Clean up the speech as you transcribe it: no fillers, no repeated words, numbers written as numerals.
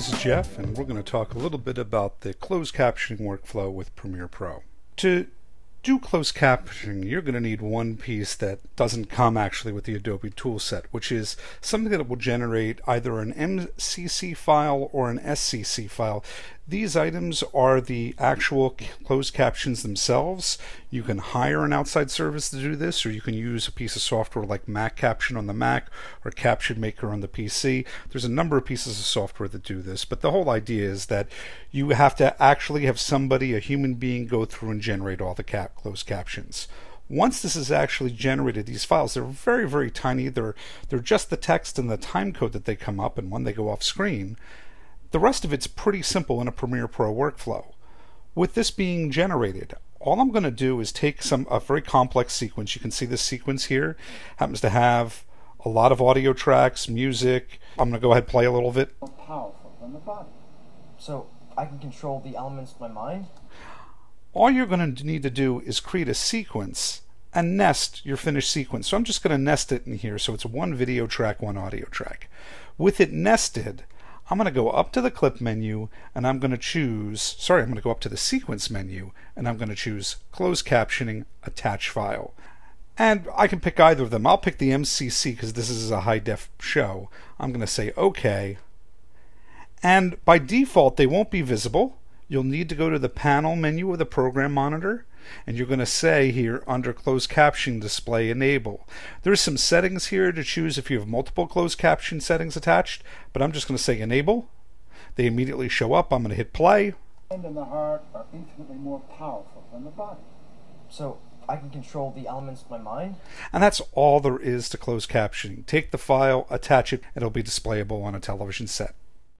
This is Jeff, and we're going to talk a little bit about the closed captioning workflow with Premiere Pro. To do closed captioning, you're going to need one piece that doesn't come actually with the Adobe toolset, which is something that will generate either an MCC file or an SCC file. These items are the actual closed captions themselves. You can hire an outside service to do this, or you can use a piece of software like Mac Caption on the Mac or Caption Maker on the PC. There's a number of pieces of software that do this, but the whole idea is that you have to actually have somebody, a human being, go through and generate all the closed captions. Once this is actually generated, these files, they're very, very tiny. They're just the text and the time code that they come up, and when they go off screen, the rest of it's pretty simple in a Premiere Pro workflow. With this being generated, all I'm going to do is take a very complex sequence. You can see this sequence here happens to have a lot of audio tracks, music. I'm going to go ahead and play a little bit. More powerful than the body, so I can control the elements of my mind. All you're going to need to do is create a sequence and nest your finished sequence. So I'm just going to nest it in here, so it's one video track, one audio track. With it nested, I'm going to go up to the clip menu and I'm going to choose, sorry, I'm going to go up to the sequence menu and I'm going to choose closed captioning, attach file. And I can pick either of them. I'll pick the MCC because this is a high def show. I'm going to say OK. And by default, they won't be visible. You'll need to go to the panel menu of the program monitor, and you're going to say here under closed caption display enable. There's some settings here to choose if you have multiple closed caption settings attached, but I'm just going to say enable. They immediately show up. I'm going to hit play. And in the heart are infinitely more powerful than the body. So I can control the elements of my mind. And that's all there is to closed captioning. Take the file, attach it, and it'll be displayable on a television set.